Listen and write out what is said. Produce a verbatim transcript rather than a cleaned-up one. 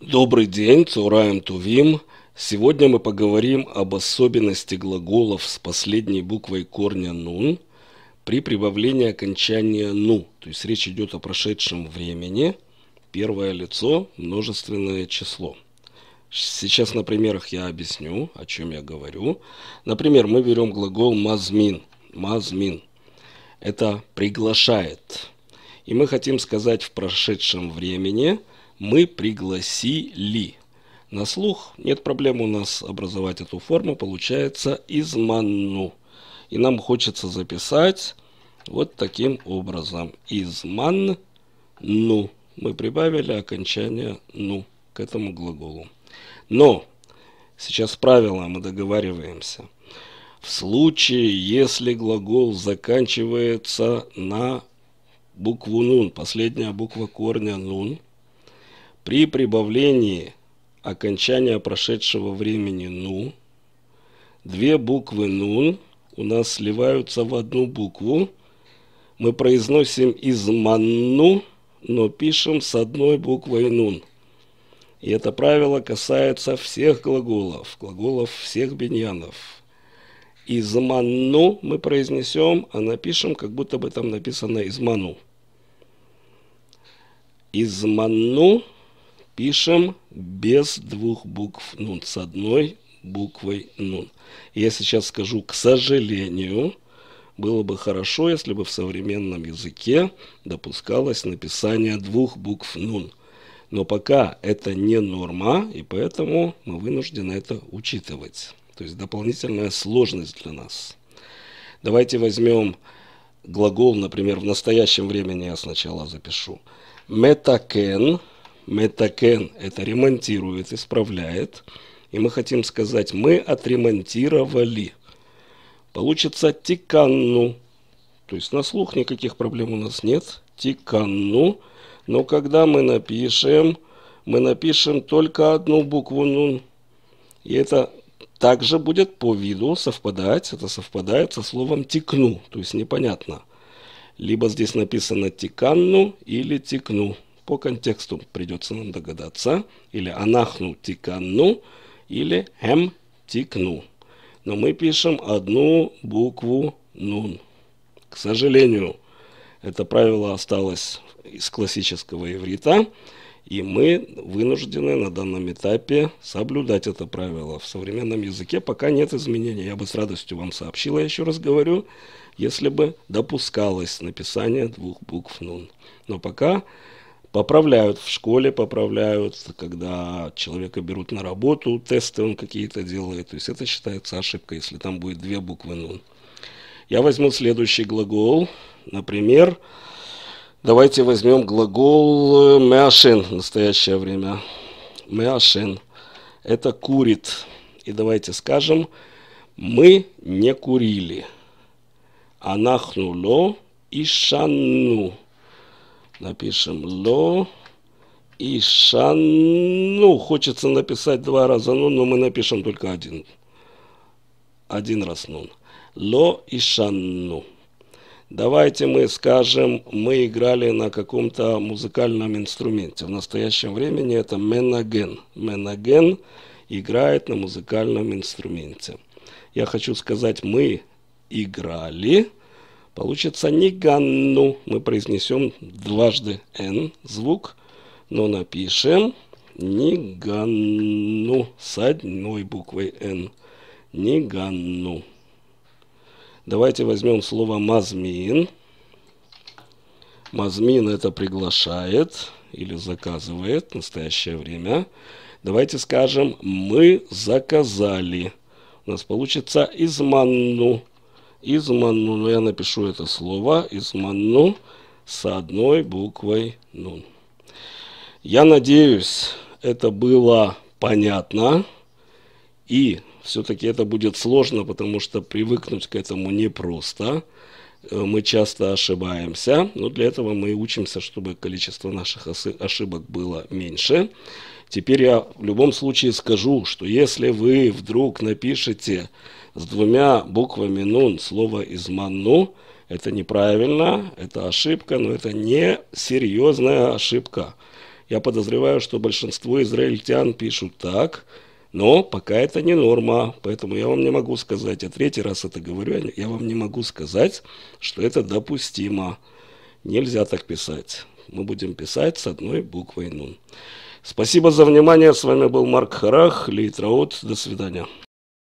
Добрый день, Цураем Тувим. Сегодня мы поговорим об особенности глаголов с последней буквой корня нун при прибавлении окончания ну. То есть речь идет о прошедшем времени. Первое лицо, множественное число. Сейчас на примерах я объясню, о чем я говорю. Например, мы берем глагол мазмин. Мазмин. Это приглашает. И мы хотим сказать в прошедшем времени. Мы пригласили. На слух нет проблем у нас образовать эту форму. Получается изманну. И нам хочется записать вот таким образом. Изманну. Мы прибавили окончание ну к этому глаголу. Но сейчас правило мы договариваемся. В случае, если глагол заканчивается на букву нун, последняя буква корня нун, при прибавлении окончания прошедшего времени «ну» две буквы «нун» у нас сливаются в одну букву. Мы произносим «изманну», но пишем с одной буквой «нун». И это правило касается всех глаголов, глаголов всех биньянов. «Изманну» мы произнесем, а напишем, как будто бы там написано «изману». «Изманну» пишем без двух букв нун, с одной буквой нун. Я сейчас скажу, к сожалению, было бы хорошо, если бы в современном языке допускалось написание двух букв нун. Но пока это не норма, и поэтому мы вынуждены это учитывать. То есть дополнительная сложность для нас. Давайте возьмем глагол, например, в настоящем времени я сначала запишу. Метакен. Метакен – это ремонтирует, исправляет. И мы хотим сказать, мы отремонтировали. Получится тиканну. То есть на слух никаких проблем у нас нет. Тиканну. Но когда мы напишем, мы напишем только одну букву нун. И это также будет по виду совпадать. Это совпадает со словом тикну. То есть непонятно. Либо здесь написано тиканну или тикну. По контексту придется нам догадаться. Или анахну тиканну, или хэм тикну. Но мы пишем одну букву нун. К сожалению, это правило осталось из классического иврита. И мы вынуждены на данном этапе соблюдать это правило. В современном языке пока нет изменений. Я бы с радостью вам сообщила, я еще раз говорю, если бы допускалось написание двух букв нун. Но пока... Поправляют в школе, поправляют, когда человека берут на работу, тесты он какие-то делает. То есть это считается ошибкой, если там будет две буквы «нун». Я возьму следующий глагол. Например, давайте возьмем глагол «мяшен» в настоящее время. «Мяшен» – это «курит». И давайте скажем «мы не курили». «Анахну ло ишанну». Напишем ло и шанну. Хочется написать два раза нун, но мы напишем только один. Один раз нун. Ло и шанну. Давайте мы скажем, мы играли на каком-то музыкальном инструменте. В настоящем времени это менаген. Менаген играет на музыкальном инструменте. Я хочу сказать, мы играли. Получится ниганну. Мы произнесем дважды н звук, но напишем ниганну с одной буквой н. Ниганну. Давайте возьмем слово мазмин. Мазмин это приглашает или заказывает в настоящее время. Давайте скажем мы заказали. У нас получится изманну. Изманну, но я напишу это слово, изманну с одной буквой нун. Я надеюсь, это было понятно. И все-таки это будет сложно, потому что привыкнуть к этому непросто. Мы часто ошибаемся, но для этого мы учимся, чтобы количество наших ошибок было меньше. Теперь я в любом случае скажу, что если вы вдруг напишете с двумя буквами нун слово изманну, это неправильно, это ошибка, но это не серьезная ошибка. Я подозреваю, что большинство израильтян пишут так, но пока это не норма, поэтому я вам не могу сказать, я третий раз это говорю, я вам не могу сказать, что это допустимо. Нельзя так писать. Мы будем писать с одной буквой «нун». Спасибо за внимание, с вами был Марк Харах, Лейтраот, до свидания.